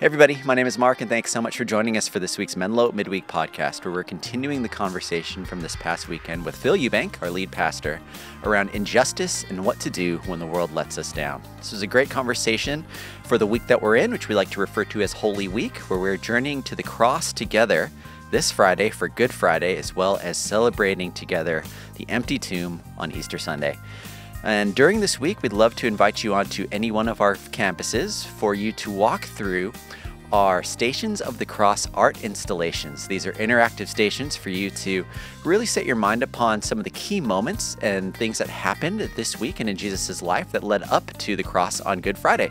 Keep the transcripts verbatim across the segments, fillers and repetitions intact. Hey everybody, my name is Mark, and thanks so much for joining us for this week's Menlo Midweek Podcast, where we're continuing the conversation from this past weekend with Phil Eubank, our lead pastor, around injustice and what to do when the world lets us down. This was a great conversation for the week that we're in, which we like to refer to as Holy Week, where we're journeying to the cross together this Friday for Good Friday, as well as celebrating together the empty tomb on Easter Sunday. And during this week, we'd love to invite you onto any one of our campuses for you to walk through our Stations of the Cross art installations. These are interactive stations for you to really set your mind upon some of the key moments and things that happened this week and in Jesus' life that led up to the cross on Good Friday,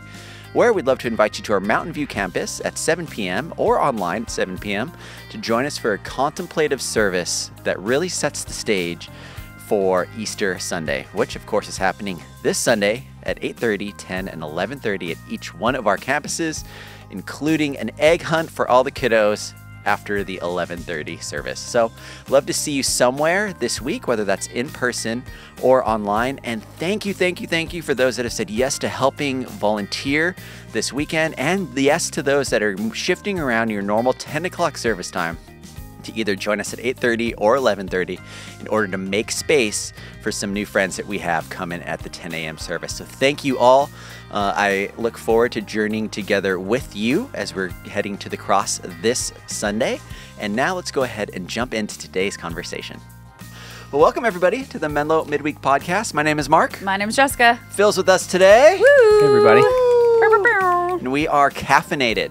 where we'd love to invite you to our Mountain View campus at seven p m or online at seven p m to join us for a contemplative service that really sets the stage for Easter Sunday, which of course is happening this Sunday at eight thirty, ten, and eleven thirty at each one of our campuses, including an egg hunt for all the kiddos after the eleven thirty service. So love to see you somewhere this week, whether that's in person or online. And thank you, thank you, thank you for those that have said yes to helping volunteer this weekend, and yes to those that are shifting around your normal ten o'clock service time to either join us at eight thirty or eleven thirty in order to make space for some new friends that we have coming at the ten a m service. So thank you all. Uh, I look forward to journeying together with you as we're heading to the cross this Sunday. And now let's go ahead and jump into today's conversation. Well, welcome everybody to the Menlo Midweek Podcast. My name is Mark. My name is Jessica. Phil's with us today. Woo! Hey everybody. Woo! And we are caffeinated,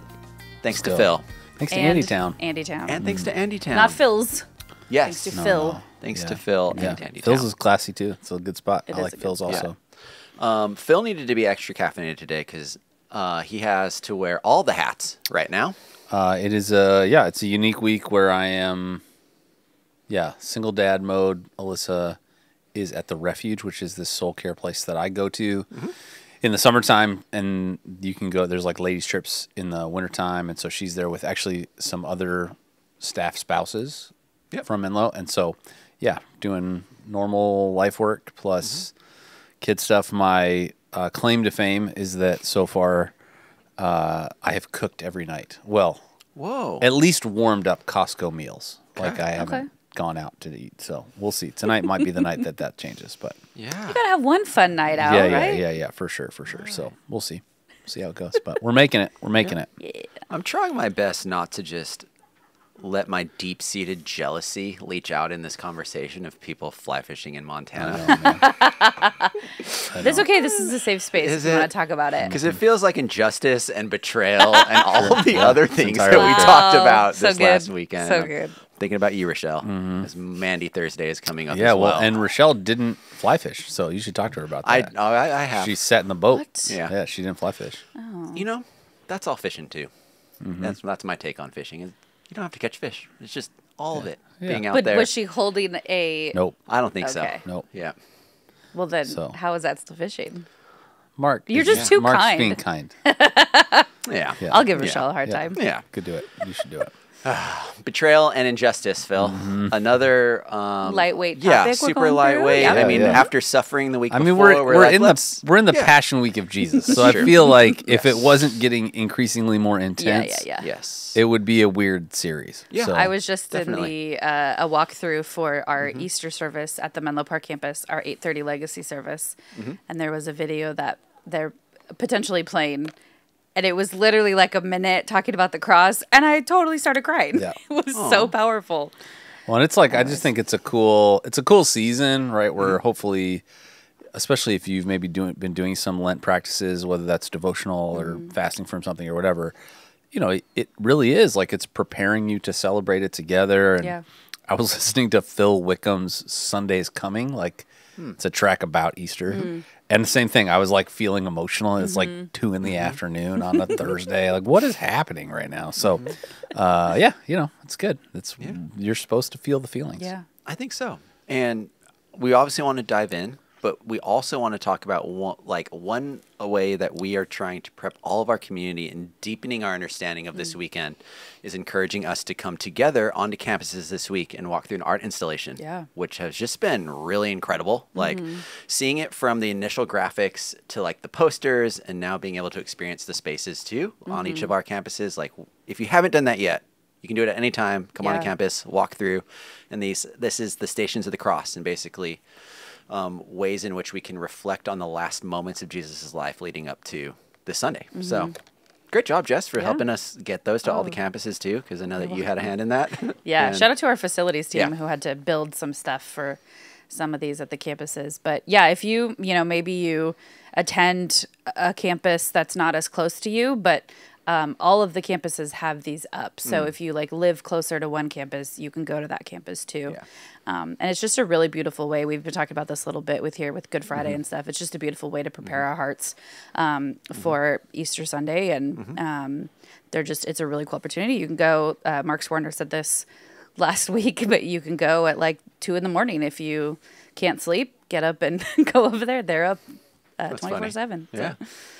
thanks Still. to Phil. Thanks to Andytown. Andytown. And thanks to Andytown. Not Phil's. Yes. Thanks to no, Phil. No. Thanks yeah. to Phil yeah. and Andytown. Phil's is classy too. It's a good spot. It I like Phil's also. Yeah. Um, Phil needed to be extra caffeinated today because uh, he has to wear all the hats right now. Uh, it is a, yeah, it's a unique week where I am, yeah, single dad mode. Alyssa is at The Refuge, which is this soul care place that I go to. Mm-hmm. In the summertime, and you can go, there's like ladies trips in the wintertime, and so she's there with actually some other staff spouses yep. from Menlo. And so, yeah, doing normal life work plus mm-hmm. kid stuff. My uh, claim to fame is that so far uh, I have cooked every night. Well, whoa, at least warmed up Costco meals. Okay. Like I haven't okay. gone out to eat, so we'll see. Tonight might be the night that that changes, but yeah, you gotta have one fun night out, yeah, yeah, right? Yeah, yeah, yeah, for sure, for sure. Right. So we'll see, we'll see how it goes. But we're making it, we're making yeah. it. Yeah. I'm trying my best not to just let my deep-seated jealousy leach out in this conversation of people fly fishing in Montana. That's okay. This is a safe space. Is we want to talk about it. Because it feels like injustice and betrayal and all of the other things that wow. we talked about so this good. last weekend. So good. I'm thinking about you, Rochelle, mm-hmm. as Mandy Thursday is coming up yeah, as well. well. And Rochelle didn't fly fish, so you should talk to her about that. I, I, I have. She sat in the boat. What? Yeah. yeah, she didn't fly fish. Oh. You know, that's all fishing, too. Mm-hmm. That's that's my take on fishing. You don't have to catch fish. It's just all yeah. of it yeah. being out but there. But was she holding a... Nope. I don't think okay. so. Nope. Yeah. Well, then so. how is that still fishing? Mark. You're just yeah. too Mark's kind. Being kind. yeah. yeah. I'll give Rochelle yeah. a hard yeah. time. Yeah. yeah. Could do it. You should do it. Betrayal and injustice, Phil. Mm-hmm. Another... Um, lightweight topic. Yeah, super lightweight. Yeah. I mean, yeah. after suffering the week I mean, before, we're, we're, we're, like, in the, we're in the yeah. Passion Week of Jesus. So I feel like yes. if it wasn't getting increasingly more intense... Yeah, yeah, yeah. Yes. It would be a weird series. Yeah, so, I was just definitely. in the uh, a walkthrough for our mm-hmm. Easter service at the Menlo Park campus, our eight thirty Legacy service, mm-hmm. and there was a video that they're potentially playing, and it was literally like a minute talking about the cross, and I totally started crying. Yeah. It was Aww. so powerful. Well, and it's like Anyways. I just think it's a cool it's a cool season, right? Where mm-hmm. hopefully, especially if you've maybe doing been doing some Lent practices, whether that's devotional mm-hmm. or fasting from something or whatever. You know, it really is like it's preparing you to celebrate it together. And yeah. I was listening to Phil Wickham's Sunday's Coming, like hmm. it's a track about Easter. Mm. And the same thing, I was like feeling emotional. It's mm-hmm. like two in the mm-hmm. afternoon on a Thursday. Like, what is happening right now? So, uh, yeah, you know, it's good. It's yeah. you're supposed to feel the feelings. Yeah, I think so. And we obviously want to dive in But we also want to talk about one, like one a way that we are trying to prep all of our community and deepening our understanding of this mm. weekend is encouraging us to come together onto campuses this week and walk through an art installation, yeah. which has just been really incredible. Like mm-hmm. seeing it from the initial graphics to like the posters and now being able to experience the spaces too mm-hmm. on each of our campuses. Like if you haven't done that yet, you can do it at any time. Come yeah. on campus, walk through. And these, this is the Stations of the Cross and basically Um, ways in which we can reflect on the last moments of Jesus's life leading up to this Sunday. Mm-hmm. So great job, Jess, for yeah. helping us get those to oh. all the campuses too, because I know that you had a hand in that. Yeah. And shout out to our facilities team yeah. who had to build some stuff for some of these at the campuses. But yeah, if you, you know, maybe you attend a campus that's not as close to you, but Um, all of the campuses have these up. So mm. if you like live closer to one campus, you can go to that campus too. Yeah. Um, and it's just a really beautiful way. We've been talking about this a little bit with here with Good Friday mm-hmm. and stuff. It's just a beautiful way to prepare mm-hmm. our hearts um, mm-hmm. for Easter Sunday. And mm-hmm. um, they're just, it's a really cool opportunity. You can go, uh, Mark Swarner said this last week, but you can go at like two in the morning. If you can't sleep, get up and go over there. They're up uh, twenty-four seven. Yeah.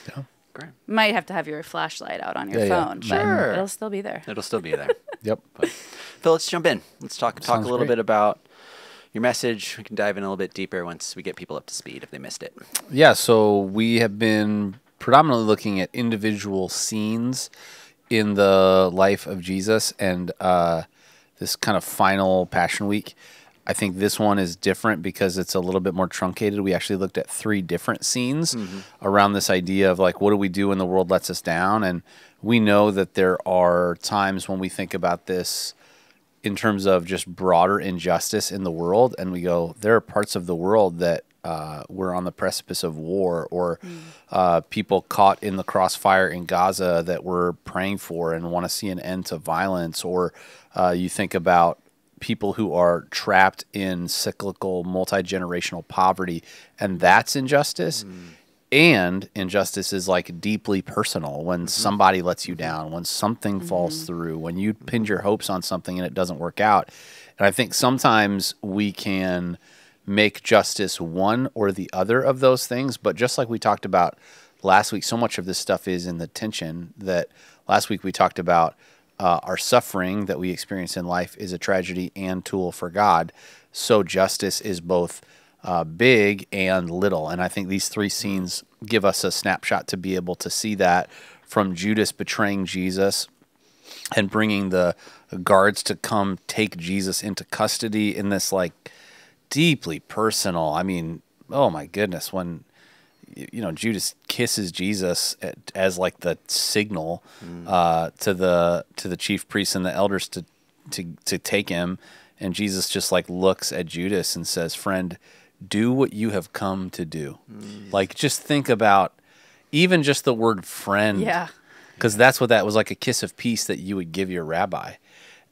So. Yeah. Great. Might have to have your flashlight out on your yeah, phone. Yeah. Sure. It'll still be there. It'll still be there. Yep. But, Phil, let's jump in. Let's talk talk Sounds a little great. bit about your message. We can dive in a little bit deeper once we get people up to speed if they missed it. Yeah, so we have been predominantly looking at individual scenes in the life of Jesus and uh, this kind of final Passion Week. I think this one is different because it's a little bit more truncated. We actually looked at three different scenes mm-hmm. around this idea of like, what do we do when the world lets us down? And we know that there are times when we think about this in terms of just broader injustice in the world. And we go, there are parts of the world that uh, we're on the precipice of war or mm. uh, people caught in the crossfire in Gaza that we're praying for and want to see an end to violence. Or uh, you think about people who are trapped in cyclical, multi-generational poverty, and that's injustice. Mm. And injustice is like deeply personal when mm-hmm. somebody lets you down, when something mm-hmm. falls through, when you pin your hopes on something and it doesn't work out. And I think sometimes we can make justice one or the other of those things, but just like we talked about last week, so much of this stuff is in the tension that last week we talked about Uh, our suffering that we experience in life is a tragedy and tool for God. So justice is both uh, big and little. And I think these three scenes give us a snapshot to be able to see that, from Judas betraying Jesus and bringing the guards to come take Jesus into custody in this like deeply personal. I mean, oh my goodness, when you know, Judas kisses Jesus at, as like the signal mm. uh, to the to the chief priests and the elders to, to to take him, and Jesus just like looks at Judas and says, "Friend, do what you have come to do." Mm. Like, just think about even just the word "friend," yeah, because that's what that was, like a kiss of peace that you would give your rabbi,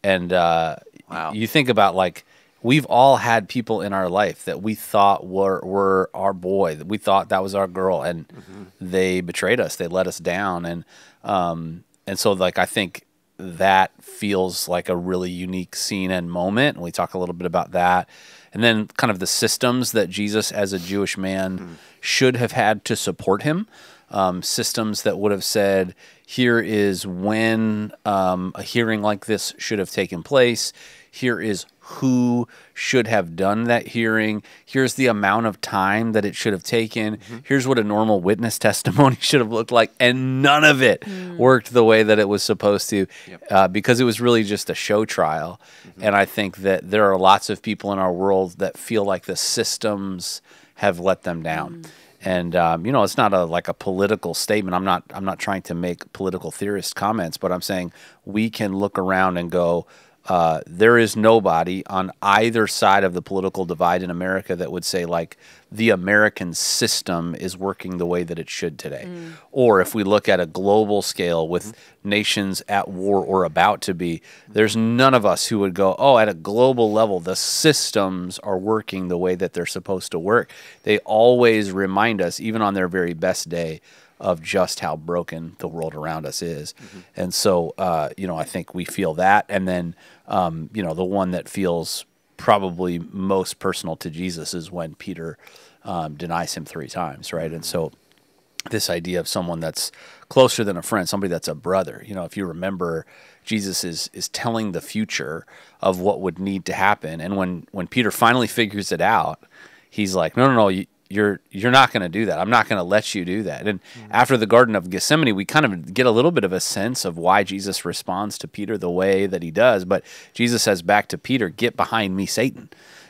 and uh, wow. you think about like. We've all had people in our life that we thought were, were our boy, that we thought that was our girl, and mm-hmm. they betrayed us, they let us down. And um, and so like I think that feels like a really unique scene and moment, and we talk a little bit about that. And then kind of the systems that Jesus as a Jewish man mm. should have had to support him, um, systems that would have said, here is when um, a hearing like this should have taken place, here is who should have done that hearing. Here's the amount of time that it should have taken. Mm-hmm. Here's what a normal witness testimony should have looked like. And none of it mm. worked the way that it was supposed to yep. uh, because it was really just a show trial. Mm-hmm. And I think that there are lots of people in our world that feel like the systems have let them down. Mm. And, um, you know, it's not a, like a political statement. I'm not, I'm not trying to make political theorist comments, but I'm saying we can look around and go, Uh, there is nobody on either side of the political divide in America that would say, like, the American system is working the way that it should today. Mm. Or if we look at a global scale with mm-hmm. nations at war or about to be, there's none of us who would go, oh, at a global level, the systems are working the way that they're supposed to work. They always remind us, even on their very best day, of just how broken the world around us is. Mm-hmm. And so, uh, you know, I think we feel that. And then, um, you know, the one that feels probably most personal to Jesus is when Peter um, denies him three times, right? And so this idea of someone that's closer than a friend, somebody that's a brother, you know, if you remember, Jesus is is telling the future of what would need to happen. And when, when Peter finally figures it out, he's like, no, no, no, you, you're you're not going to do that. I'm not going to let you do that. And mm-hmm. after the Garden of Gethsemane, we kind of get a little bit of a sense of why Jesus responds to Peter the way that he does. But Jesus says back to Peter, get behind me, Satan.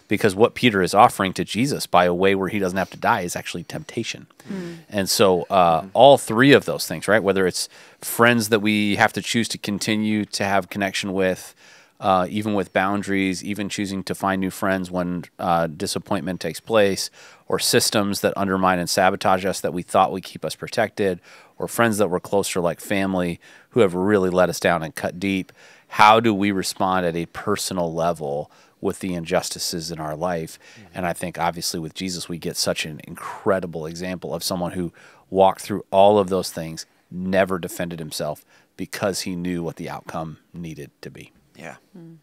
Because what Peter is offering to Jesus by a way where he doesn't have to die is actually temptation. Mm-hmm. And so uh, mm-hmm. all three of those things, right? Whether it's friends that we have to choose to continue to have connection with, Uh, even with boundaries, even choosing to find new friends when uh, disappointment takes place, or systems that undermine and sabotage us that we thought would keep us protected, or friends that were closer like family who have really let us down and cut deep. How do we respond at a personal level with the injustices in our life? Mm-hmm. And I think obviously with Jesus, we get such an incredible example of someone who walked through all of those things, never defended himself because he knew what the outcome needed to be. Yeah. Mm.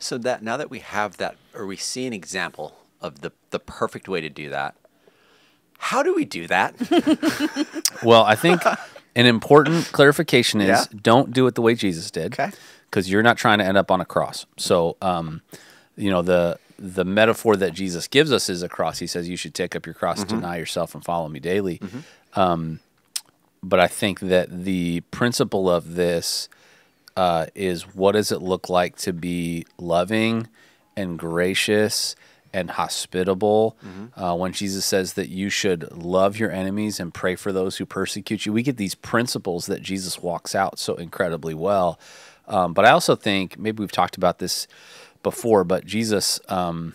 So that now that we have that, or we see an example of the, the perfect way to do that, how do we do that? Well, I think an important clarification is yeah. don't do it the way Jesus did, because okay. you're not trying to end up on a cross. So, um, you know, the the metaphor that Jesus gives us is a cross. He says you should take up your cross, mm-hmm. deny yourself, and follow me daily. Mm-hmm. um, but I think that the principle of this Uh, is what does it look like to be loving and gracious and hospitable? Mm-hmm. uh, when Jesus says that you should love your enemies and pray for those who persecute you, we get these principles that Jesus walks out so incredibly well. Um, but I also think, maybe we've talked about this before, but Jesus um,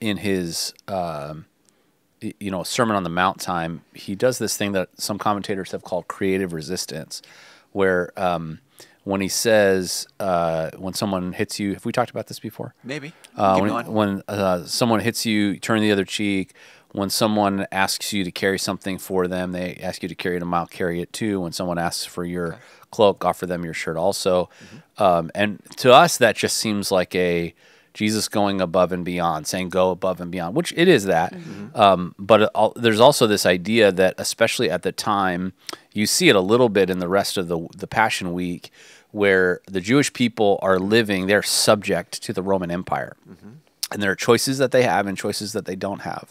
in his uh, you know, Sermon on the Mount time, he does this thing that some commentators have called creative resistance, where um, when he says, uh, when someone hits you, have we talked about this before? Maybe. Uh, Keep when going. when uh, someone hits you, turn the other cheek. When someone asks you to carry something for them, they ask you to carry it a mile, carry it too. When someone asks for your okay. cloak, offer them your shirt also. Mm-hmm. um, and to us, that just seems like a Jesus going above and beyond, saying go above and beyond, which it is that. Mm-hmm. um, but it, all, there's also this idea that, especially at the time, you see it a little bit in the rest of the, the Passion Week, where the Jewish people are living, they're subject to the Roman Empire. Mm-hmm. And there are choices that they have and choices that they don't have.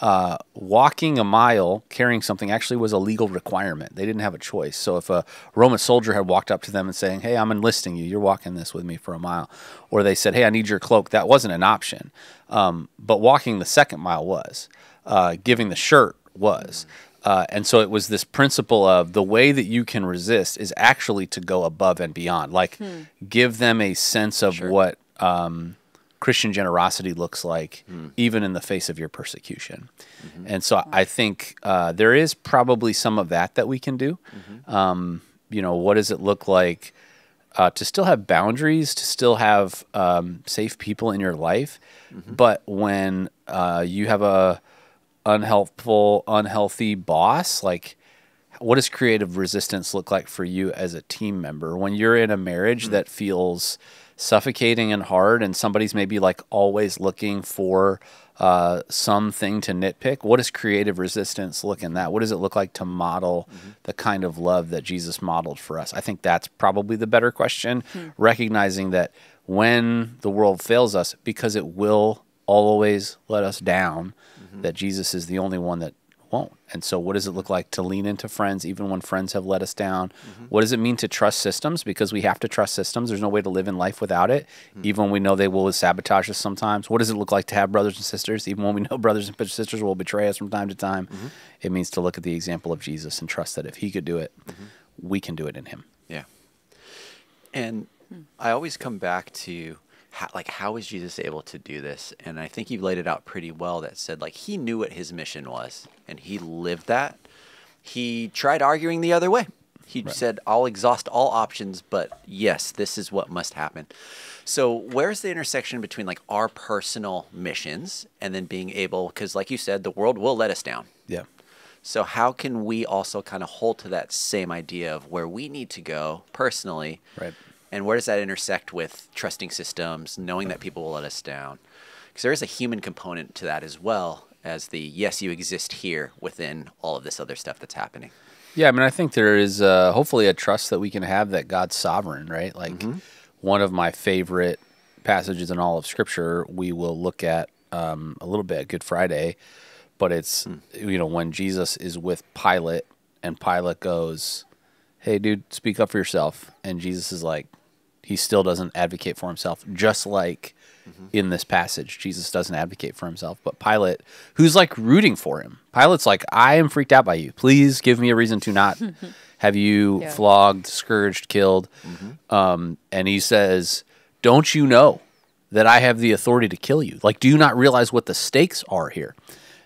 Uh, walking a mile, carrying something, actually was a legal requirement. They didn't have a choice. So if a Roman soldier had walked up to them and saying, hey, I'm enlisting you, you're walking this with me for a mile. Or they said, hey, I need your cloak. That wasn't an option. Um, but walking the second mile was. Uh, giving the shirt was. Mm-hmm. Uh, and so it was this principle of the way that you can resist is actually to go above and beyond, like hmm. give them a sense of sure. what um, Christian generosity looks like, hmm. even in the face of your persecution. Mm-hmm. And so I think uh, there is probably some of that that we can do. Mm-hmm. Um, you know, what does it look like uh, to still have boundaries, to still have um, safe people in your life, mm-hmm. but when uh, you have a unhelpful, unhealthy boss, like what does creative resistance look like for you as a team member? When you're in a marriage mm-hmm. that feels suffocating and hard, and somebody's maybe like always looking for uh, something to nitpick, what does creative resistance look in that? What does it look like to model mm-hmm. the kind of love that Jesus modeled for us? I think that's probably the better question, mm-hmm. recognizing that when the world fails us, because it will always let us down, that Jesus is the only one that won't. And so what does it look like to lean into friends even when friends have let us down? Mm-hmm. What does it mean to trust systems? Because we have to trust systems. There's no way to live in life without it, mm-hmm. even when we know they will sabotage us sometimes. What does it look like to have brothers and sisters, even when we know brothers and sisters will betray us from time to time? Mm-hmm. It means to look at the example of Jesus and trust that if he could do it, mm-hmm. we can do it in him. Yeah. And I always come back to, How, like, how is Jesus able to do this? And I think you laid it out pretty well, that said, like, he knew what his mission was, and he lived that. He tried arguing the other way. He right. said, I'll exhaust all options, but yes, this is what must happen. So where's the intersection between, like, our personal missions and then being able, because like you said, the world will let us down. Yeah. So how can we also kind of hold to that same idea of where we need to go personally? Right. And where does that intersect with trusting systems, knowing that people will let us down? Because there is a human component to that as well. as the, yes, you exist here within all of this other stuff that's happening. Yeah, I mean, I think there is uh, hopefully a trust that we can have that God's sovereign, right? Like mm-hmm. one of my favorite passages in all of Scripture, we will look at um, a little bit Good Friday, but it's, mm. you know, when Jesus is with Pilate and Pilate goes, hey, dude, speak up for yourself. And Jesus is like, he still doesn't advocate for himself, just like mm-hmm. in this passage. Jesus doesn't advocate for himself, but Pilate, who's like rooting for him. Pilate's like, I am freaked out by you. Please give me a reason to not have you yeah. flogged, scourged, killed. Mm-hmm. Um, and he says, don't you know that I have the authority to kill you? Like, do you not realize what the stakes are here?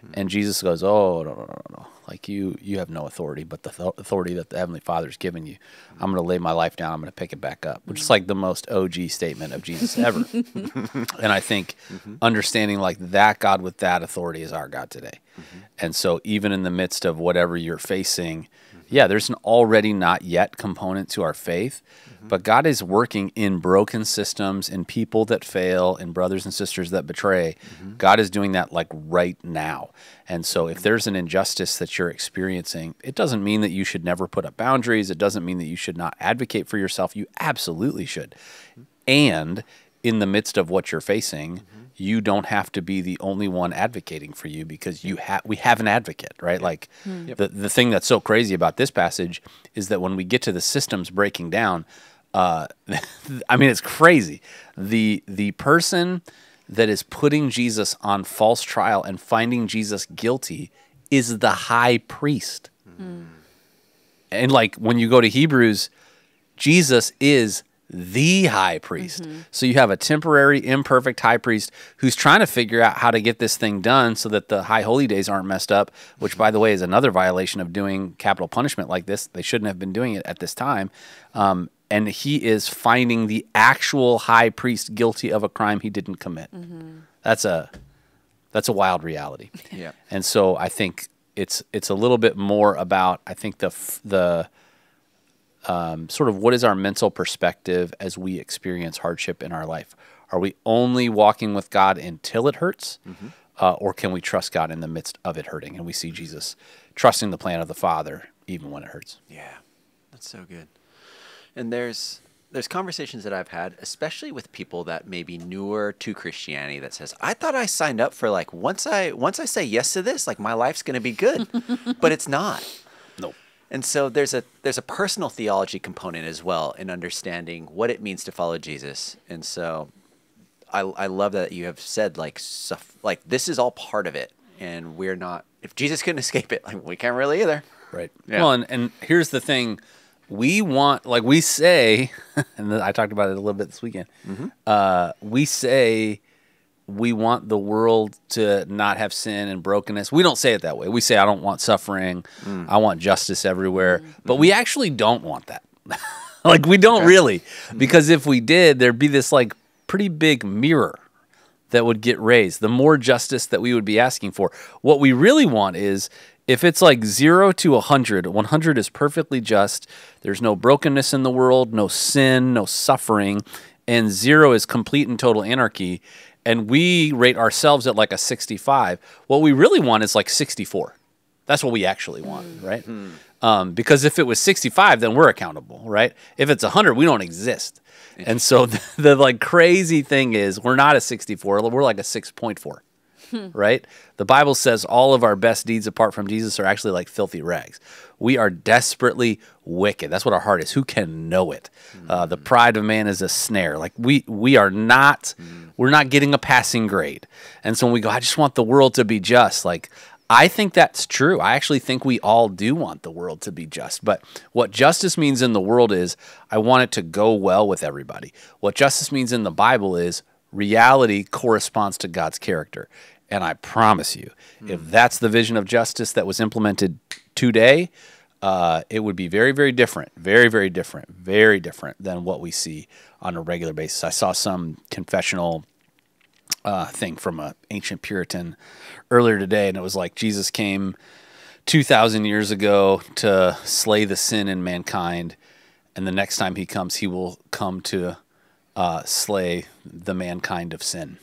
Mm-hmm. And Jesus goes, oh, no, no, no, no. Like, you you have no authority but the th authority that the Heavenly Father's given you. I'm going to lay my life down. I'm going to pick it back up, which is like the most O G statement of Jesus ever. And I think mm-hmm. understanding, like, that God with that authority is our God today. Mm-hmm. And so even in the midst of whatever you're facing, mm-hmm. yeah, there's an already not yet component to our faith. Mm-hmm. But God is working in broken systems, in people that fail, in brothers and sisters that betray. Mm-hmm. God is doing that, like, right now. And so if there's an injustice that you you're experiencing, it doesn't mean that you should never put up boundaries. It doesn't mean that you should not advocate for yourself. You absolutely should. And in the midst of what you're facing, mm-hmm. you don't have to be the only one advocating for you, because you have we have an advocate, right? Like mm-hmm. the, the thing that's so crazy about this passage is that when we get to the systems breaking down, uh, I mean, it's crazy. The, the person that is putting Jesus on false trial and finding Jesus guilty is the high priest. Mm. And like when you go to Hebrews, Jesus is the high priest. Mm-hmm. So you have a temporary, imperfect high priest who's trying to figure out how to get this thing done so that the high holy days aren't messed up, which by the way is another violation of doing capital punishment like this. They shouldn't have been doing it at this time. Um, and he is finding the actual high priest guilty of a crime he didn't commit. Mm-hmm. That's a... That's a wild reality. Yeah. And so I think it's it's a little bit more about, I think, the the um, sort of what is our mental perspective as we experience hardship in our life? Are we only walking with God until it hurts? Mm-hmm. uh, or can we trust God in the midst of it hurting? And we see Jesus trusting the plan of the Father even when it hurts. Yeah, that's so good. And there's... There's conversations that I've had, especially with people that may be newer to Christianity, that says, I thought I signed up for, like, once I once I say yes to this, like, my life's going to be good, but it's not. Nope. And so there's a there's a personal theology component as well in understanding what it means to follow Jesus. And so I, I love that you have said, like, suff like this is all part of it, and we're not – if Jesus couldn't escape it, like, we can't really either. Right. Yeah. Well, and, and here's the thing. We want, like we say, and I talked about it a little bit this weekend, mm-hmm. uh, we say we want the world to not have sin and brokenness. We don't say it that way. We say, I don't want suffering. Mm. I want justice everywhere. Mm-hmm. But we actually don't want that. Like, we don't okay. really. Because if we did, there'd be this, like, pretty big mirror that would get raised. The more justice that we would be asking for. What we really want is... If it's like zero to one hundred, one hundred is perfectly just. There's no brokenness in the world, no sin, no suffering, and zero is complete and total anarchy. And we rate ourselves at like a sixty-five. What we really want is like sixty-four. That's what we actually want, right? Mm-hmm. um, because if it was sixty-five, then we're accountable, right? If it's one hundred, we don't exist. And so the, the like crazy thing is we're not a sixty-four, we're like a six point four. Right? The Bible says all of our best deeds apart from Jesus are actually like filthy rags. We are desperately wicked. That's what our heart is. Who can know it? Mm-hmm. uh, the pride of man is a snare. Like we we are not, mm-hmm. we're not getting a passing grade. And so when we go, I just want the world to be just, like, I think that's true. I actually think we all do want the world to be just. But what justice means in the world is I want it to go well with everybody. What justice means in the Bible is reality corresponds to God's character. And I promise you, mm. if that's the vision of justice that was implemented today, uh, it would be very, very different, very, very different, very different than what we see on a regular basis. I saw some confessional uh, thing from an ancient Puritan earlier today, and it was like Jesus came two thousand years ago to slay the sin in mankind, and the next time he comes, he will come to uh, slay the mankind of sin.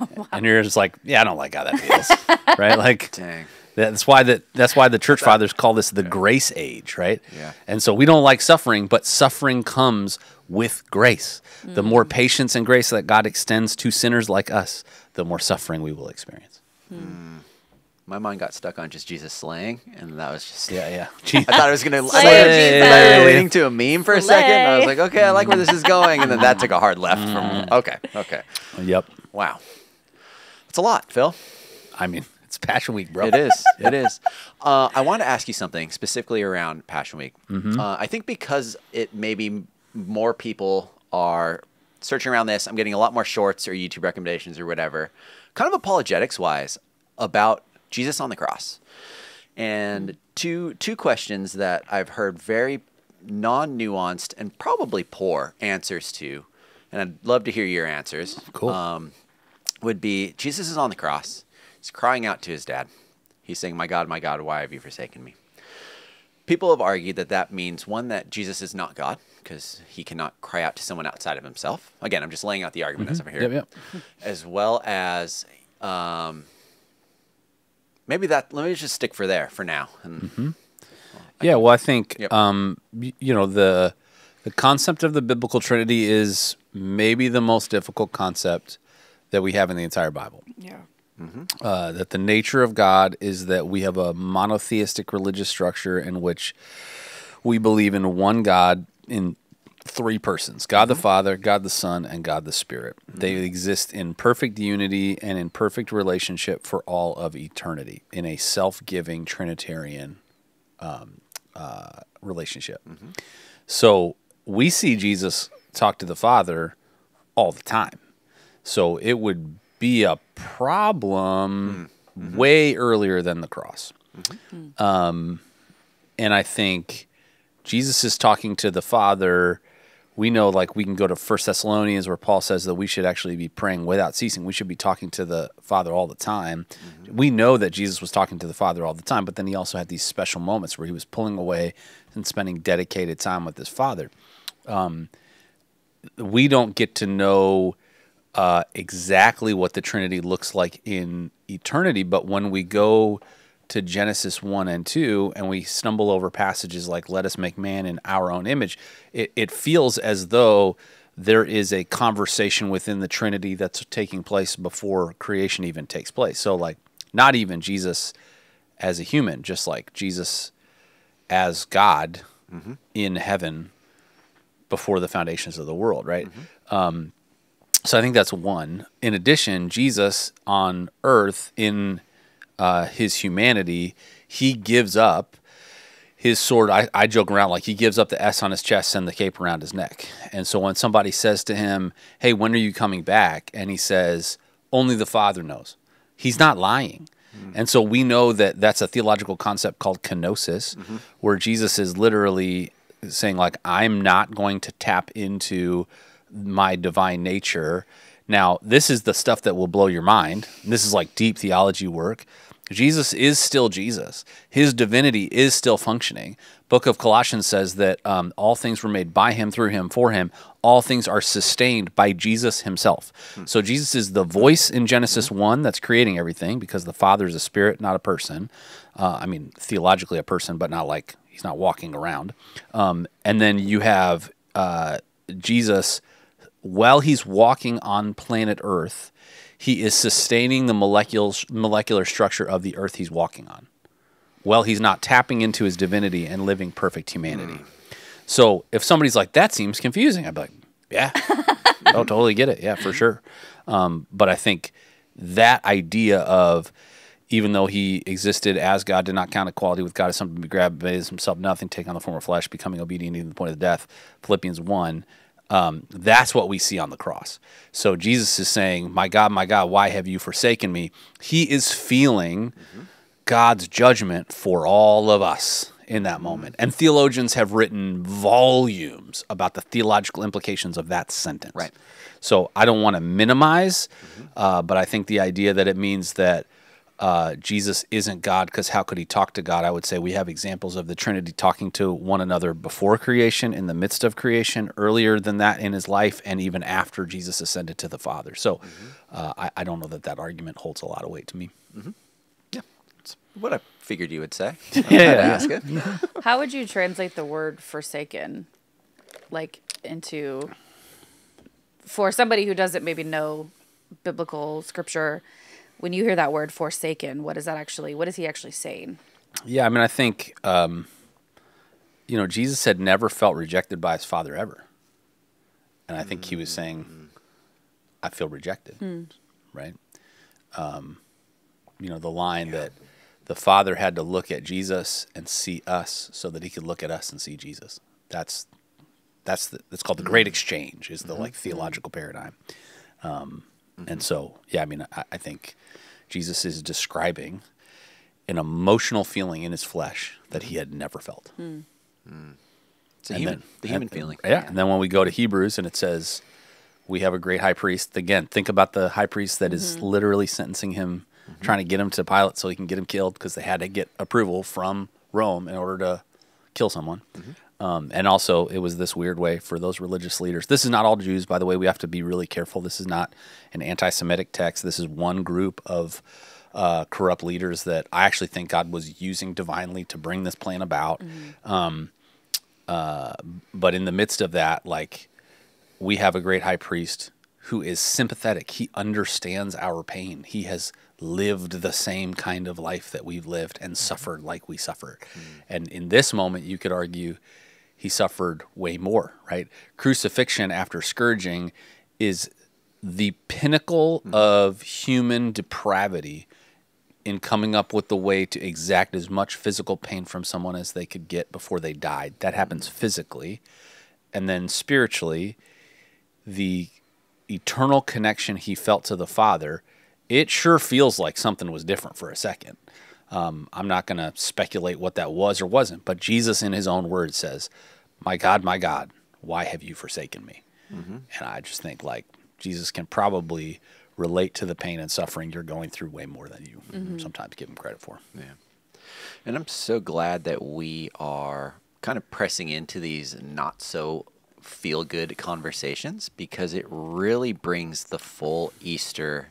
Oh, wow. And you're just like, yeah, I don't like how that feels, right? Like, dang. That's why that that's why the church fathers call this the yeah. grace age, right? Yeah. And so we don't like suffering, but suffering comes with grace. Mm. The more patience and grace that God extends to sinners like us, the more suffering we will experience. Mm. My mind got stuck on just Jesus slaying, and that was just yeah, yeah. Jesus. I thought I was gonna slay. I was relating to a meme for slay. a second. I was like, okay, I like where this is going, and then that took a hard left. Mm. From okay, okay, yep. Wow, that's a lot, Phil. I mean. It's Passion Week, bro. It is. It is. Uh, I want to ask you something specifically around Passion Week. Mm-hmm. uh, I think because it maybe more people are searching around this, I'm getting a lot more shorts or YouTube recommendations or whatever, kind of apologetics-wise, about Jesus on the cross. And two, two questions that I've heard very non-nuanced and probably poor answers to, and I'd love to hear your answers, cool. um, would be Jesus is on the cross. He's crying out to his dad. He's saying, my God, my God, why have you forsaken me? People have argued that that means, one, that Jesus is not God because he cannot cry out to someone outside of himself. Again, I'm just laying out the argument mm-hmm. as I'm here. Yep, yep. As well as, um, maybe that, let me just stick for there for now. And, mm-hmm. well, I yeah, can, well, I think, yep. um, you know, the, the concept of the biblical Trinity is maybe the most difficult concept that we have in the entire Bible. Yeah. Mm-hmm. Uh, that the nature of God is that we have a monotheistic religious structure in which we believe in one God in three persons, God the Father, God the Son, and God the Spirit. Mm-hmm. They exist in perfect unity and in perfect relationship for all of eternity in a self-giving Trinitarian um, uh, relationship. Mm-hmm. So we see Jesus talk to the Father all the time. So it would be be a problem mm-hmm. way earlier than the cross. Mm-hmm. Um, and I think Jesus is talking to the Father. We know, like, we can go to First Thessalonians where Paul says that we should actually be praying without ceasing. We should be talking to the Father all the time. Mm-hmm. We know that Jesus was talking to the Father all the time, but then he also had these special moments where he was pulling away and spending dedicated time with his Father. Um, we don't get to know Uh, exactly what the Trinity looks like in eternity, but when we go to Genesis one and two and we stumble over passages like, let us make man in our own image, it, it feels as though there is a conversation within the Trinity that's taking place before creation even takes place. So, like, not even Jesus as a human, just like Jesus as God mm-hmm. in heaven before the foundations of the world, right? Mm-hmm. Um So I think that's one. In addition, Jesus on earth in uh, his humanity, he gives up his sword. I, I joke around, like, he gives up the S on his chest and the cape around his neck. And so when somebody says to him, hey, when are you coming back? And he says, only the Father knows. He's not lying. Mm-hmm. And so we know that that's a theological concept called kenosis, mm-hmm. where Jesus is literally saying, like, I'm not going to tap into my divine nature. Now, this is the stuff that will blow your mind. This is like deep theology work. Jesus is still Jesus. His divinity is still functioning. Book of Colossians says that um, all things were made by him, through him, for him. All things are sustained by Jesus himself. Hmm. So Jesus is the voice in Genesis one that's creating everything, because the Father is a spirit, not a person. Uh, I mean, theologically a person, but not like he's not walking around. Um, and then you have uh, Jesus. While he's walking on planet Earth, he is sustaining the molecular, molecular structure of the Earth he's walking on. Well, he's not tapping into his divinity and living perfect humanity. Mm. So if somebody's like, that seems confusing, I'd be like, yeah, I'll totally get it. Yeah, for sure. Um, but I think that idea of, even though he existed as God, did not count equality with God as something to be grabbed, but is himself nothing, taking on the form of flesh, becoming obedient even to the point of death, Philippians one, Um, that's what we see on the cross. So Jesus is saying, my God, my God, why have you forsaken me? He is feeling mm-hmm. God's judgment for all of us in that moment. And theologians have written volumes about the theological implications of that sentence. Right. So I don't want to minimize, mm-hmm. uh, but I think the idea that it means that uh, Jesus isn't God, because how could he talk to God? I would say we have examples of the Trinity talking to one another before creation, in the midst of creation, earlier than that in his life, and even after Jesus ascended to the Father. So mm-hmm. uh, I, I don't know that that argument holds a lot of weight to me. Mm-hmm. Yeah, it's what I figured you would say. Yeah. I ask it. How would you translate the word forsaken, like, into, for somebody who doesn't maybe know biblical scripture, when you hear that word forsaken, what is that actually, what is he actually saying? Yeah, I mean, I think, um, you know, Jesus had never felt rejected by his Father ever. And I think mm-hmm. he was saying, I feel rejected, mm. right? Um, you know, the line yeah. that the Father had to look at Jesus and see us so that he could look at us and see Jesus. That's That's the, that's called the Great Exchange, is the mm-hmm. like theological paradigm, um, mm-hmm. and so yeah, I mean, I, I think Jesus is describing an emotional feeling in his flesh that he had never felt. Mm. Mm. It's a and human, then, the human and, feeling. Yeah, yeah, and then when we go to Hebrews and it says we have a great high priest. Again, think about the high priest that mm-hmm. is literally sentencing him, mm-hmm. trying to get him to Pilate so he can get him killed, because they had to get approval from Rome in order to kill someone. Mm-hmm. Um, and also, it was this weird way for those religious leaders. This is not all Jews, by the way. We have to be really careful. This is not an anti-Semitic text. This is one group of uh, corrupt leaders that I actually think God was using divinely to bring this plan about. Mm-hmm. Um, uh, but in the midst of that, like, we have a great high priest who is sympathetic. He understands our pain. He has lived the same kind of life that we've lived and mm-hmm. suffered like we suffered. Mm-hmm. And in this moment, you could argue he suffered way more, right? Crucifixion after scourging is the pinnacle mm-hmm. of human depravity in coming up with the way to exact as much physical pain from someone as they could get before they died. That happens mm-hmm. physically. And then spiritually, the eternal connection he felt to the Father, it sure feels like something was different for a second. Um, I'm not going to speculate what that was or wasn't, but Jesus in his own words says, "My God, my God, why have you forsaken me?" Mm-hmm. And I just think, like, Jesus can probably relate to the pain and suffering you're going through way more than you mm-hmm. sometimes give him credit for. Yeah. And I'm so glad that we are kind of pressing into these not so feel-good conversations, because it really brings the full Easter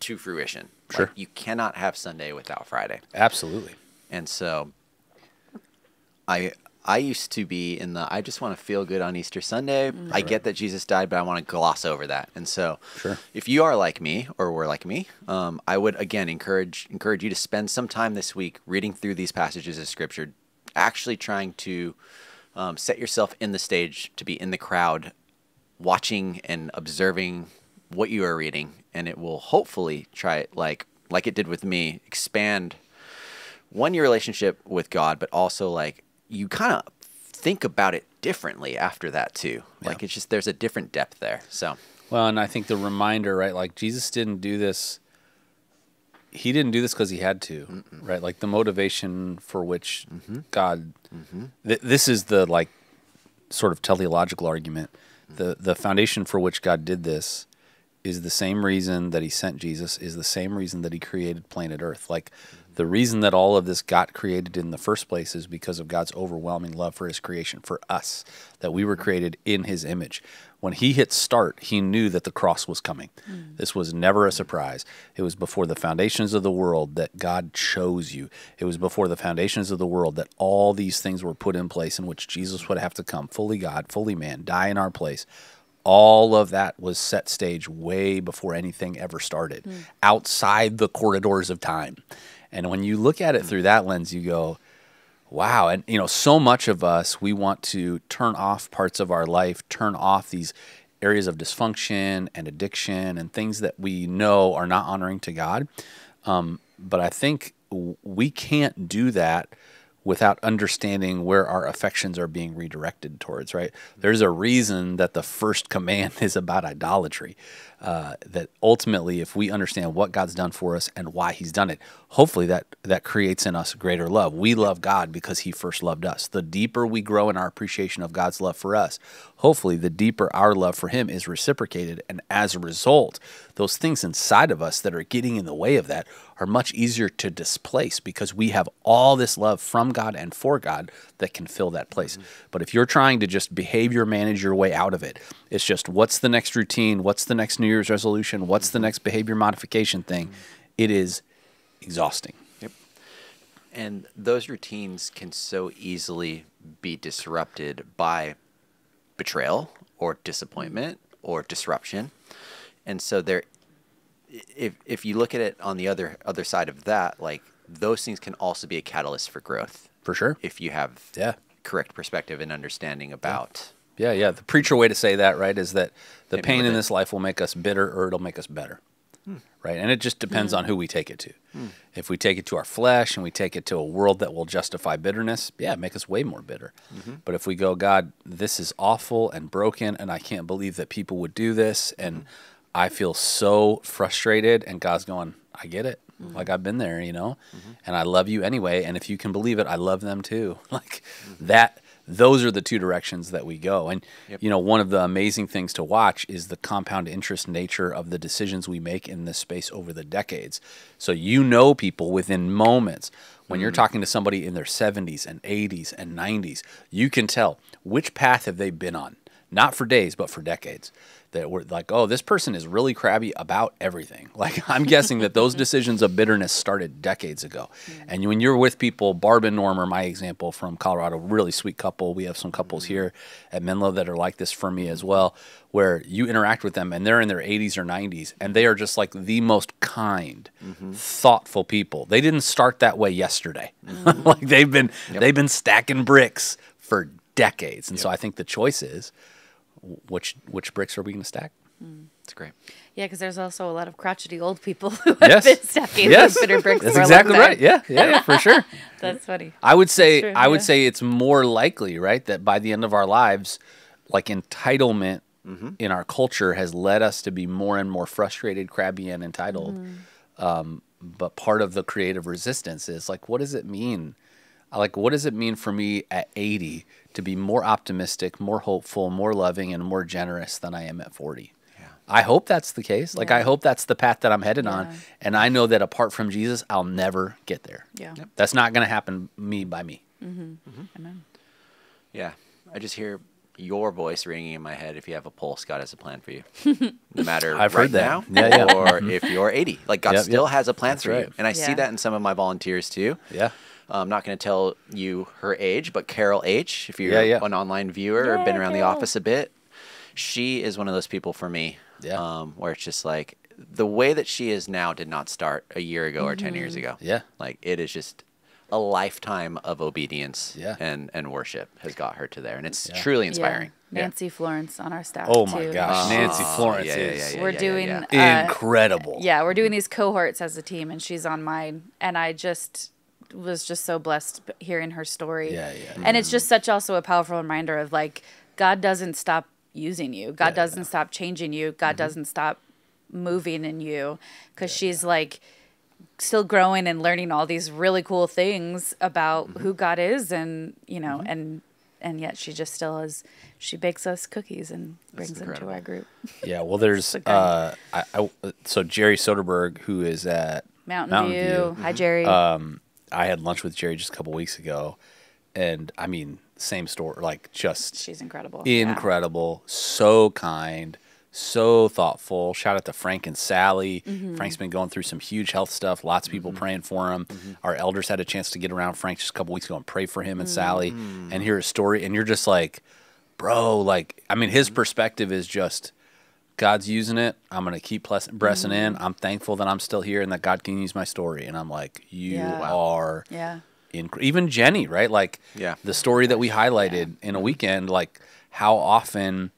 to fruition. Sure. Like, you cannot have Sunday without Friday. Absolutely. And so I I used to be in the, I just want to feel good on Easter Sunday. Mm-hmm. I get that Jesus died, but I want to gloss over that. And so sure. if you are like me, or were like me, um, I would, again, encourage encourage you to spend some time this week reading through these passages of Scripture, actually trying to um, set yourself in the stage to be in the crowd, watching and observing what you are reading, and it will hopefully try it like like it did with me, expand one your relationship with God, but also, like, you kind of think about it differently after that too. Yeah. Like, it's just, there's a different depth there. So well, and I think the reminder, right, like, Jesus didn't do this he didn't do this because he had to. Mm-mm. Right, like the motivation for which mm-hmm. God mm-hmm. th this is the, like, sort of teleological argument. Mm-hmm. the the foundation for which God did this is the same reason that he sent Jesus, is the same reason that he created planet Earth. Like, mm-hmm. the reason that all of this got created in the first place is because of God's overwhelming love for his creation, for us, that we were created in his image. When he hit start, he knew that the cross was coming. Mm-hmm. This was never a surprise. It was before the foundations of the world that God chose you. It was before the foundations of the world that all these things were put in place, in which Jesus would have to come, fully God, fully man, die in our place. All of that was set stage way before anything ever started, mm. outside the corridors of time. And when you look at it through that lens, you go, wow. And, you know, so much of us, we want to turn off parts of our life, turn off these areas of dysfunction and addiction and things that we know are not honoring to God. Um, but I think we can't do that without understanding where our affections are being redirected towards, right? There's a reason that the first command is about idolatry. uh, that ultimately, if we understand what God's done for us and why he's done it, hopefully that, that creates in us greater love. We love God because he first loved us. The deeper we grow in our appreciation of God's love for us, hopefully the deeper our love for him is reciprocated. And as a result, those things inside of us that are getting in the way of that are much easier to displace because we have all this love from God and for God that can fill that place. Mm-hmm. But if you're trying to just behavior manage your way out of it, it's just what's the next routine, what's the next New Year's resolution, what's the next behavior modification thing, mm-hmm. it is exhausting. Yep. And those routines can so easily be disrupted by betrayal or disappointment or disruption. And so there, if if you look at it on the other other side of that, like those things can also be a catalyst for growth. For sure. If you have yeah. correct perspective and understanding about. Yeah, yeah. The preacher way to say that, right, is that the Maybe pain in it. this life will make us bitter or it'll make us better. Hmm. Right? And it just depends yeah. on who we take it to. Hmm. If we take it to our flesh and we take it to a world that will justify bitterness, yeah, make us way more bitter. Mm-hmm. But if we go, God, this is awful and broken and I can't believe that people would do this and mm-hmm. I feel so frustrated, and God's going, I get it. Mm-hmm. Like, I've been there, you know, mm-hmm. and I love you anyway. And if you can believe it, I love them too. Like mm-hmm. that, those are the two directions that we go. And, yep. you know, one of the amazing things to watch is the compound interest nature of the decisions we make in this space over the decades. So, you know, people within moments, when mm-hmm. you're talking to somebody in their seventies and eighties and nineties, you can tell which path have they been on, not for days, but for decades. That we're like, oh, this person is really crabby about everything. Like, I'm guessing that those decisions of bitterness started decades ago. Mm-hmm. And when you're with people, Barb and Norm are my example from Colorado, really sweet couple. We have some couples mm-hmm. here at Menlo that are like this for me as well, where you interact with them and they're in their eighties or nineties and they are just like the most kind, mm-hmm. thoughtful people. They didn't start that way yesterday. Mm-hmm. Like they've been, yep. they've been stacking bricks for decades. And yep. so I think the choice is, Which which bricks are we going to stack? Mm. That's great. Yeah, because there's also a lot of crotchety old people who have yes. been stacking yes. bitter bricks. That's for exactly a long time. right. Yeah, yeah, yeah, for sure. That's funny. I would say true, I yeah. would say it's more likely, right, that by the end of our lives, like entitlement mm-hmm. in our culture has led us to be more and more frustrated, crabby, and entitled. Mm-hmm. Um, but part of the creative resistance is like, what does it mean? Like, what does it mean for me at eighty to be more optimistic, more hopeful, more loving, and more generous than I am at forty? Yeah. I hope that's the case. Like, yeah. I hope that's the path that I'm headed yeah. on. And I know that apart from Jesus, I'll never get there. Yeah, yep. That's not going to happen me by me. Mm-hmm. Mm-hmm. Amen. Yeah. I just hear your voice ringing in my head. If you have a pulse, God has a plan for you. No matter I've right heard that. now yeah, yeah. or if you're eighty. Like, God yep, still yep. has a plan that's for right. you. And I yeah. see that in some of my volunteers, too. Yeah. I'm not going to tell you her age, but Carol H, if you're yeah, yeah. an online viewer yeah, or been around Carol. the office a bit, she is one of those people for me yeah. um, where it's just like the way that she is now did not start a year ago mm-hmm. or ten years ago. Yeah. Like it is just a lifetime of obedience yeah. and, and worship has got her to there. And it's yeah. truly inspiring. Yeah. Nancy yeah. Florence on our staff. Oh, my too. gosh. Oh, Nancy Florence yeah, is yeah, yeah, yeah, we're yeah, doing, yeah, yeah. Uh, incredible. Yeah. We're doing these cohorts as a team and she's on mine. And I just... was just so blessed hearing her story. Yeah, yeah. And mm. it's just such also a powerful reminder of like, God doesn't stop using you. God yeah, doesn't yeah. stop changing you. God mm-hmm. doesn't stop moving in you. Because yeah, she's yeah. like still growing and learning all these really cool things about mm-hmm. who God is and, you know, mm-hmm. and and yet she just still is, she bakes us cookies and That's brings incredible. them to our group. Yeah, well, there's, uh, I, I, so Jerry Soderbergh, who is at Mountain, Mountain View. View. Mm-hmm. Hi, Jerry. Um, I had lunch with Jerry just a couple weeks ago, and I mean, same story. Like, just she's incredible, incredible, yeah. so kind, so thoughtful. Shout out to Frank and Sally. Mm-hmm. Frank's been going through some huge health stuff. Lots of people mm-hmm. praying for him. Mm-hmm. Our elders had a chance to get around Frank just a couple weeks ago and pray for him and mm-hmm. Sally, and hear his story. And you're just like, bro, like, I mean, his perspective is just. God's using it. I'm going to keep pressing mm-hmm. in. I'm thankful that I'm still here and that God can use my story. And I'm like, you yeah. are yeah. incredible. Even Jenny, right? Like yeah. the story that we highlighted yeah. in a weekend, like how often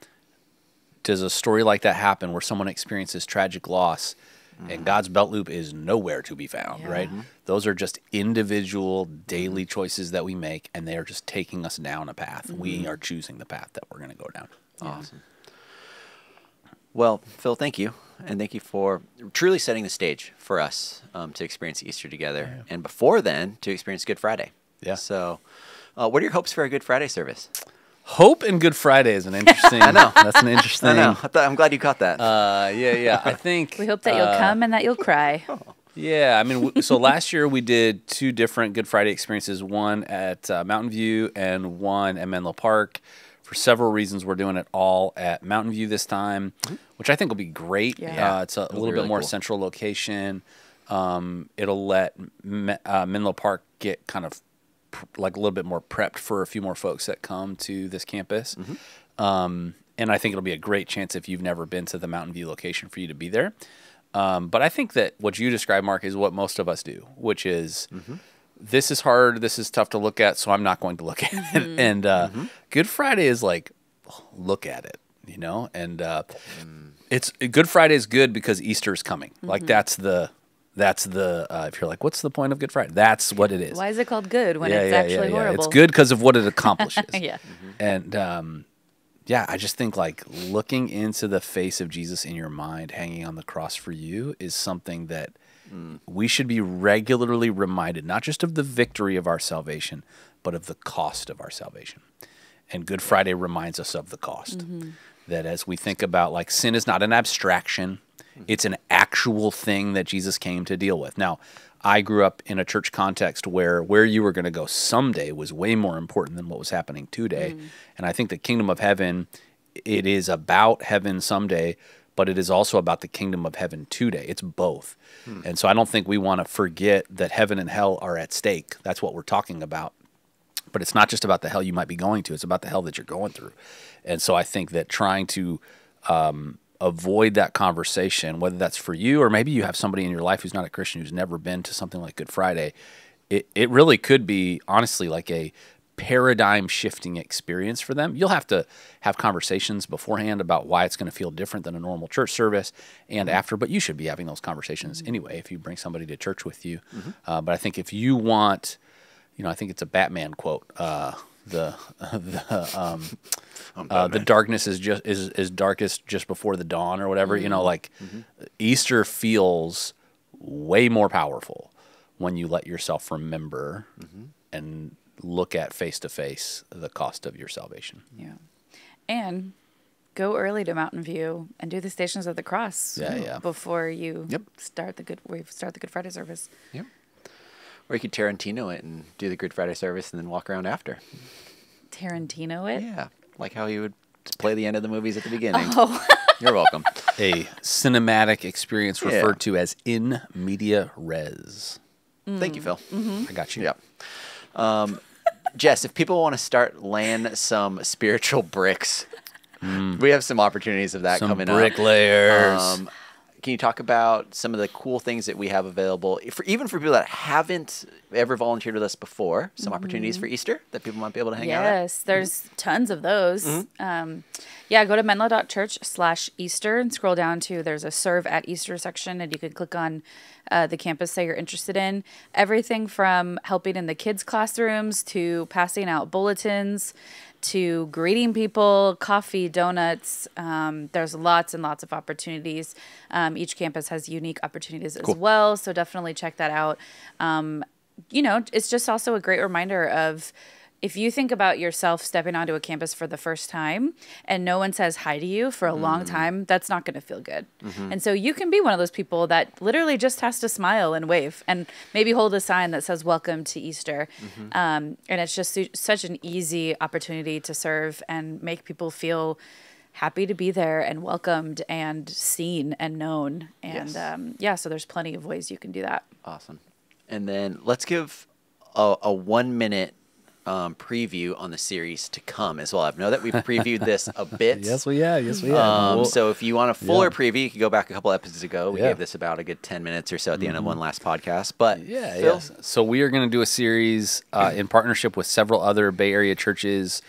does a story like that happen where someone experiences tragic loss mm-hmm. and God's belt loop is nowhere to be found, yeah. right? Mm-hmm. Those are just individual daily choices that we make and they are just taking us down a path. Mm-hmm. We are choosing the path that we're going to go down. Awesome. Yeah. Well, Phil, thank you. And thank you for truly setting the stage for us um, to experience Easter together. Yeah. And before then, to experience Good Friday. Yeah. So uh, what are your hopes for a Good Friday service? Hope and Good Friday is an interesting. I know. That's an interesting. I know. I thought, I'm glad you caught that. Uh, yeah, yeah. I think. We hope that you'll uh, come and that you'll cry. Oh. Yeah. I mean, w so last year we did two different Good Friday experiences, one at uh, Mountain View and one at Menlo Park. For several reasons, we're doing it all at Mountain View this time, which I think will be great. Yeah. Uh, it's a It'll little bit really more cool. central location. Um, it'll let Me uh, Menlo Park get kind of like a little bit more prepped for a few more folks that come to this campus. Mm-hmm. um, and I think it'll be a great chance if you've never been to the Mountain View location for you to be there. Um, but I think that what you describe, Mark, is what most of us do, which is... Mm-hmm. This is hard. This is tough to look at, so I'm not going to look at it. Mm-hmm. And uh, mm-hmm. Good Friday is like, look at it, you know. And uh, mm. it's Good Friday is good because Easter is coming. Mm-hmm. Like that's the that's the uh, if you're like, what's the point of Good Friday? That's what it is. Why is it called good when yeah, it's yeah, actually yeah, yeah. horrible? It's good because of what it accomplishes. Yeah. Mm-hmm. And um, yeah, I just think like looking into the face of Jesus in your mind, hanging on the cross for you, is something that. Mm. We should be regularly reminded, not just of the victory of our salvation, but of the cost of our salvation. And Good Friday reminds us of the cost. Mm-hmm. That as we think about, like, sin is not an abstraction. Mm-hmm. It's an actual thing that Jesus came to deal with. Now, I grew up in a church context where where you were going to go someday was way more important than what was happening today. Mm-hmm. And I think the kingdom of heaven, it is about heaven someday, but it is also about the kingdom of heaven today. It's both. Hmm. And so I don't think we want to forget that heaven and hell are at stake. That's what we're talking about. But it's not just about the hell you might be going to. It's about the hell that you're going through. And so I think that trying to um, avoid that conversation, whether that's for you or maybe you have somebody in your life who's not a Christian, who's never been to something like Good Friday, it, it really could be, honestly, like a paradigm shifting experience for them. You'll have to have conversations beforehand about why it's going to feel different than a normal church service and after, but you should be having those conversations anyway if you bring somebody to church with you. Mm-hmm. uh, but I think if you want, you know, I think it's a Batman quote, uh, the uh, the um, uh, the darkness is just is, is darkest just before the dawn or whatever. Mm-hmm. You know, like mm-hmm. Easter feels way more powerful when you let yourself remember mm-hmm. and look at face-to-face the cost of your salvation. Yeah. And go early to Mountain View and do the Stations of the Cross yeah, yeah. before you yep. start the good we start the Good Friday service. Yep. Or you could Tarantino it and do the Good Friday service and then walk around after. Tarantino it? Yeah. Like how you would play the end of the movies at the beginning. Oh. You're welcome. A cinematic experience referred yeah. to as in media res. Mm. Thank you, Phil. Mm-hmm. I got you. Yeah. Um, Jess, if people want to start laying some spiritual bricks, mm. we have some opportunities of that some coming up. Some bricklayers. Um, can you talk about some of the cool things that we have available, for, even for people that haven't ever volunteered with us before, some mm-hmm. opportunities for Easter that people might be able to hang yes, out at? Yes, there's mm-hmm. tons of those. Mm-hmm. um, yeah, go to menlo.church slash Easter and scroll down to, there's a serve at Easter section, and you can click on Uh, the campus that you're interested in. Everything from helping in the kids' classrooms to passing out bulletins to greeting people, coffee, donuts. Um, there's lots and lots of opportunities. Um, each campus has unique opportunities cool. as well, so definitely check that out. Um, you know, it's just also a great reminder of if you think about yourself stepping onto a campus for the first time and no one says hi to you for a mm. long time, that's not going to feel good. Mm-hmm. And so you can be one of those people that literally just has to smile and wave and maybe hold a sign that says welcome to Easter. Mm-hmm. um, and it's just su such an easy opportunity to serve and make people feel happy to be there and welcomed and seen and known. And yes. um, yeah, so there's plenty of ways you can do that. Awesome. And then let's give a, a one minute Um, preview on the series to come as well. I know that we previewed this a bit. Yes, we have. Yes, we have. Um, well, so if you want a fuller yeah. preview, you can go back a couple episodes ago. We yeah. gave this about a good ten minutes or so at the mm-hmm. end of one last podcast. But yeah, Phil? yeah. So we are going to do a series uh, in partnership with several other Bay Area churches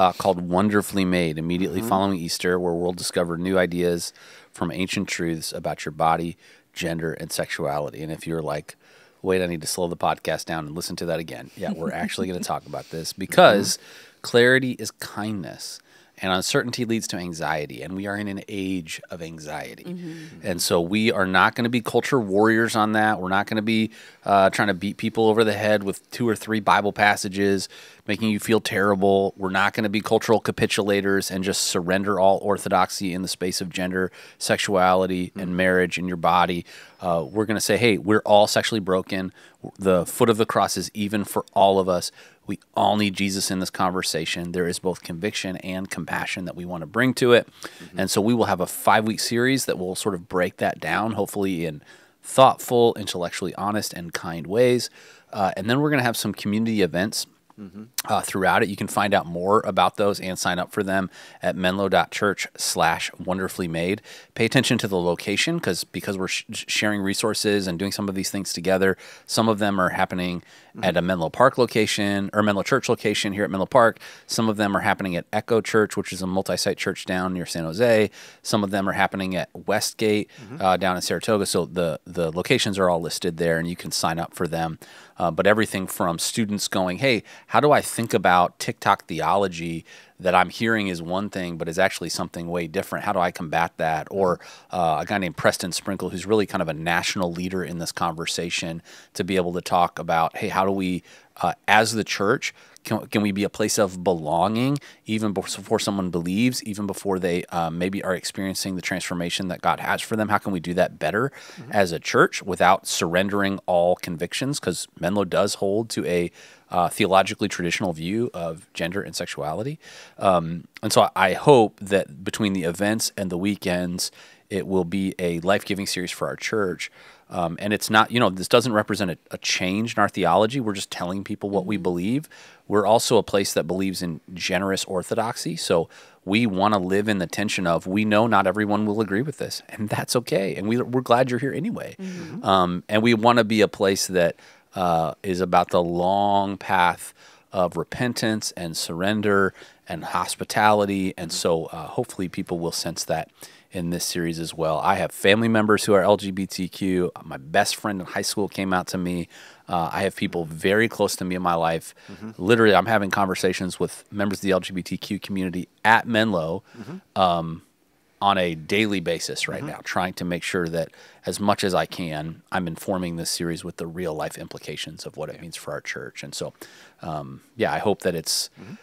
uh, called Wonderfully Made, immediately mm-hmm. following Easter, where we'll discover new ideas from ancient truths about your body, gender, and sexuality. And if you're like, wait, I need to slow the podcast down and listen to that again. Yeah, we're actually going to talk about this because mm-hmm. clarity is kindness. And uncertainty leads to anxiety, and we are in an age of anxiety. Mm-hmm. And so we are not going to be culture warriors on that. We're not going to be uh, trying to beat people over the head with two or three Bible passages, making you feel terrible. We're not going to be cultural capitulators and just surrender all orthodoxy in the space of gender, sexuality, mm-hmm. and marriage in your body. Uh, we're going to say, hey, we're all sexually broken. The foot of the cross is even for all of us. We all need Jesus in this conversation. There is both conviction and compassion that we want to bring to it. Mm-hmm. And so we will have a five-week series that will sort of break that down, hopefully in thoughtful, intellectually honest, and kind ways. Uh, and then we're going to have some community events mm-hmm. uh, throughout it. You can find out more about those and sign up for them at menlo.church slash wonderfully made. Pay attention to the location because because we're sh sharing resources and doing some of these things together. Some of them are happening Mm-hmm. at a Menlo Park location or Menlo Church location here at Menlo Park. Some of them are happening at Echo Church, which is a multi-site church down near San Jose. Some of them are happening at Westgate mm-hmm. uh, down in Saratoga. So the, the locations are all listed there and you can sign up for them. Uh, but everything from students going, hey, how do I think about TikTok theology that I'm hearing is one thing, but is actually something way different? How do I combat that? Or uh, a guy named Preston Sprinkle, who's really kind of a national leader in this conversation, to be able to talk about, hey, how do we, uh, as the church, can, can we be a place of belonging even before someone believes, even before they uh, maybe are experiencing the transformation that God has for them? How can we do that better mm-hmm. as a church without surrendering all convictions? Because Menlo does hold to a Uh, theologically traditional view of gender and sexuality. Um, and so I hope that between the events and the weekends, it will be a life-giving series for our church. Um, and it's not, you know, this doesn't represent a, a change in our theology. We're just telling people what we believe. We're also a place that believes in generous orthodoxy. So we want to live in the tension of, we know not everyone will agree with this, and that's okay. And we, we're glad you're here anyway. Mm-hmm. um, and we want to be a place that Uh, is about the long path of repentance and surrender and hospitality. And so uh, hopefully people will sense that in this series as well. I have family members who are L G B T Q. My best friend in high school came out to me. Uh, I have people very close to me in my life. Mm-hmm. Literally, I'm having conversations with members of the L G B T Q community at Menlo mm-hmm. um, on a daily basis right mm-hmm. now, trying to make sure that as much as I can, I'm informing this series with the real life implications of what yeah. it means for our church. And so, um, yeah, I hope that it's, mm-hmm.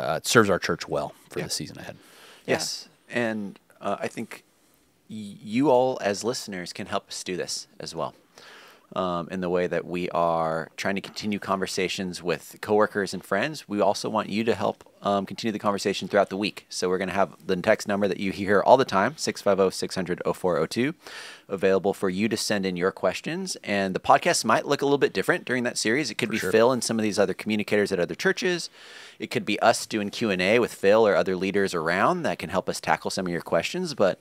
uh, it serves our church well for yeah. the season ahead. Yes. Yeah. And uh, I think you all as listeners can help us do this as well. Um, in the way that we are trying to continue conversations with coworkers and friends. We also want you to help um, continue the conversation throughout the week. So we're going to have the text number that you hear all the time, six five zero, six hundred, oh four oh two, available for you to send in your questions. And the podcast might look a little bit different during that series. It could for be sure. Phil and some of these other communicators at other churches. It could be us doing Q and A with Phil or other leaders around that can help us tackle some of your questions. But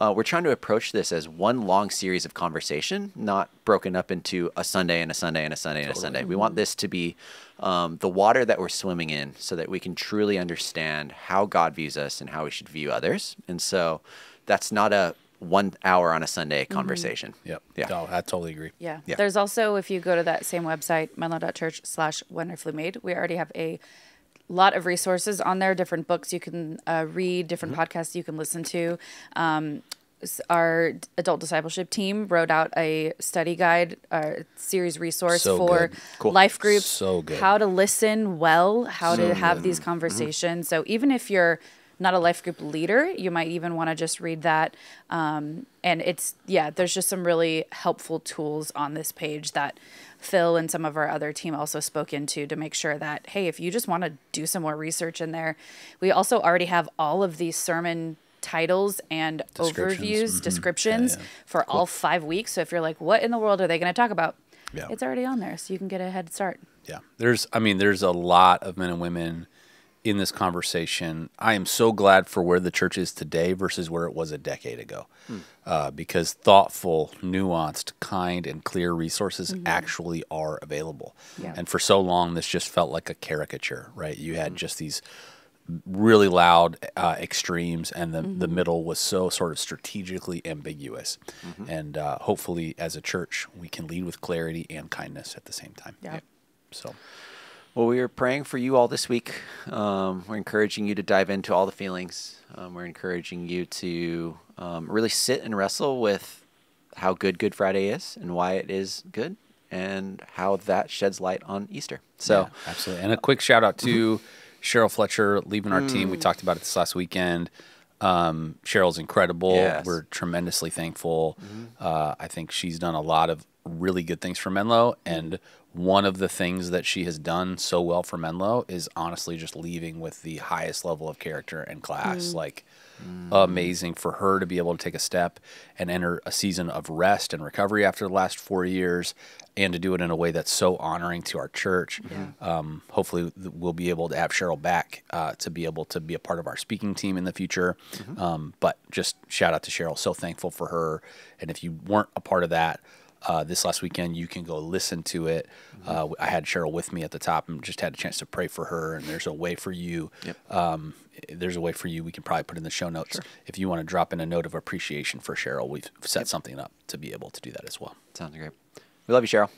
uh, we're trying to approach this as one long series of conversation, not broken up into a Sunday and a Sunday and a Sunday and totally. a Sunday. We want this to be um, the water that we're swimming in so that we can truly understand how God views us and how we should view others. And so that's not a one hour on a Sunday conversation. Mm-hmm. Yep. Yeah. No, I totally agree. Yeah. yeah. There's also, if you go to that same website, menlo.church slash wonderfully made, we already have a lot of resources on there, different books you can uh, read, different mm-hmm. podcasts you can listen to. Um, Our adult discipleship team wrote out a study guide, a series resource so for cool. life groups, so good. how to listen well, how so to have good. these conversations. Mm-hmm. So even if you're not a life group leader, you might even want to just read that. Um, and it's, yeah, there's just some really helpful tools on this page that Phil and some of our other team also spoke into to make sure that, hey, if you just want to do some more research in there, we also already have all of these sermon titles and overviews, mm-hmm. descriptions yeah, yeah. for cool. all five weeks. So if you're like, what in the world are they going to talk about? Yeah. It's already on there, so you can get a head start. Yeah. There's, I mean, there's a lot of men and women in this conversation. I am so glad for where the church is today versus where it was a decade ago, mm. uh, because thoughtful, nuanced, kind, and clear resources mm-hmm. actually are available. Yeah. And for so long, this just felt like a caricature, right? You had mm-hmm. just these really loud uh, extremes, and the, mm-hmm. the middle was so sort of strategically ambiguous. Mm-hmm. And uh, hopefully, as a church, we can lead with clarity and kindness at the same time. Yeah. yeah. So, Well, we are praying for you all this week. Um, we're encouraging you to dive into all the feelings. Um, we're encouraging you to um, really sit and wrestle with how good Good Friday is and why it is good and how that sheds light on Easter. So, yeah, absolutely. And a quick shout out to Cheryl Fletcher leaving our mm. team. We talked about it this last weekend. Um, Cheryl's incredible. Yes. We're tremendously thankful. Mm-hmm. uh, I think she's done a lot of really good things for Menlo, and one of the things that she has done so well for Menlo is honestly just leaving with the highest level of character and class. Mm-hmm. Like, mm-hmm. amazing for her to be able to take a step and enter a season of rest and recovery after the last four years and to do it in a way that's so honoring to our church. Yeah. Um, hopefully we'll be able to have Cheryl back uh, to be able to be a part of our speaking team in the future. Mm-hmm. Um, but just shout out to Cheryl. So thankful for her. And if you weren't a part of that, Uh, this last weekend, you can go listen to it. Mm-hmm. uh, I had Cheryl with me at the top and just had a chance to pray for her, and there's a way for you. Yep. Um, there's a way for you. We can probably put in the show notes. Sure. If you want to drop in a note of appreciation for Cheryl, we've set yep. something up to be able to do that as well. Sounds great. We love you, Cheryl.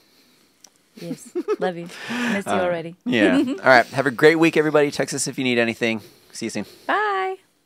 Yes, love you. Missed you uh, already. Yeah. All right. Have a great week, everybody. Text us if you need anything. See you soon. Bye.